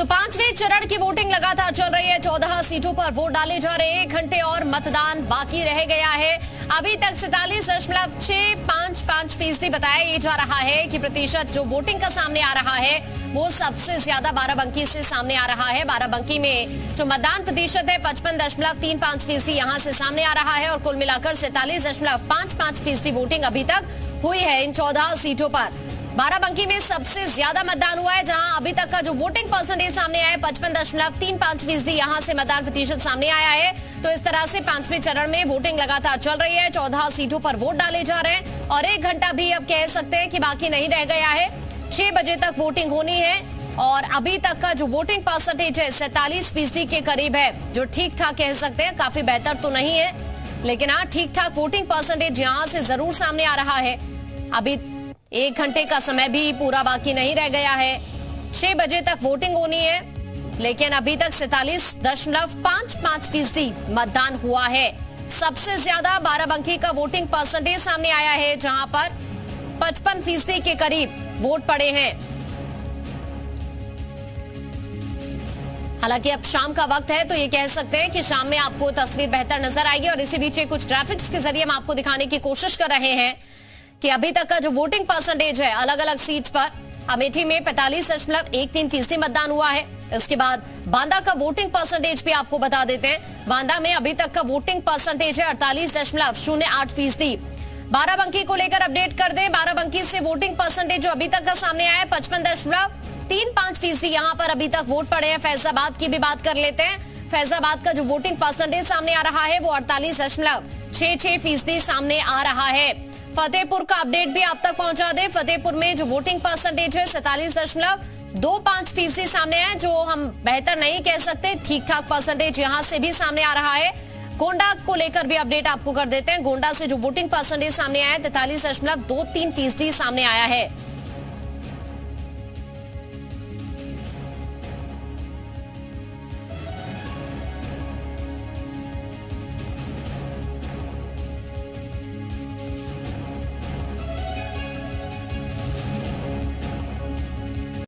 तो पांचवें चरण की वोटिंग लगातार चल रही है। 14 सीटों पर वोट डाले जा रहे। 1 घंटे और मतदान बाकी रह गया है। अभी तक 47.655% बताया जा रहा है कि प्रतिशत जो वोटिंग का सामने आ रहा है वो सबसे ज्यादा बाराबंकी से सामने आ रहा है। बाराबंकी में जो मतदान प्रतिशत है 55.35% यहाँ से सामने आ रहा है और कुल मिलाकर 47.55% वोटिंग अभी तक हुई है। इन 14 सीटों पर बाराबंकी में सबसे ज्यादा मतदान हुआ है, जहां अभी तक का जो वोटिंग परसेंटेज सामने आया है 55.35% यहाँ से मतदान प्रतिशत सामने आया है। तो इस तरह से पांचवें चरण में वोटिंग लगातार चल रही है। 14 सीटों पर वोट डाले जा रहे हैं और 1 घंटा भी अब कह सकते हैं कि बाकी नहीं रह गया है। 6 बजे तक वोटिंग होनी है और अभी तक का जो वोटिंग परसेंटेज है 47% के करीब है, जो ठीक ठाक कह सकते हैं, काफी बेहतर तो नहीं है लेकिन हाँ ठीक ठाक वोटिंग परसेंटेज यहाँ से जरूर सामने आ रहा है। अभी 1 घंटे का समय भी पूरा बाकी नहीं रह गया है। 6 बजे तक वोटिंग होनी है लेकिन अभी तक 47.55% मतदान हुआ है। सबसे ज्यादा बाराबंकी का वोटिंग परसेंटेज सामने आया है, जहां पर 55% के करीब वोट पड़े हैं। हालांकि अब शाम का वक्त है तो ये कह सकते हैं कि शाम में आपको तस्वीर बेहतर नजर आएगी और इसी बीच कुछ ग्राफिक्स के जरिए हम आपको दिखाने की कोशिश कर रहे हैं कि अभी तक का जो वोटिंग परसेंटेज है अलग अलग सीट पर। अमेठी में 45.13% मतदान हुआ है। इसके बाद बांदा का वोटिंग परसेंटेज भी आपको बता देते हैं। बांदा में अभी तक का वोटिंग परसेंटेज है 48.08%। बाराबंकी को लेकर अपडेट कर दें, बाराबंकी से वोटिंग परसेंटेज जो अभी तक का सामने आया है 55.35% यहाँ पर अभी तक वोट पड़े हैं। फैजाबाद की भी बात कर लेते हैं। फैजाबाद का जो वोटिंग परसेंटेज सामने आ रहा है वो 48.66% सामने आ रहा है। फतेहपुर का अपडेट भी आप तक पहुंचा दें। फतेहपुर में जो वोटिंग परसेंटेज है 47.25% सामने है, जो हम बेहतर नहीं कह सकते, ठीक ठाक परसेंटेज यहां से भी सामने आ रहा है। गोंडा को लेकर भी अपडेट आपको कर देते हैं। गोंडा से जो वोटिंग परसेंटेज सामने आया है 43.23% सामने आया है।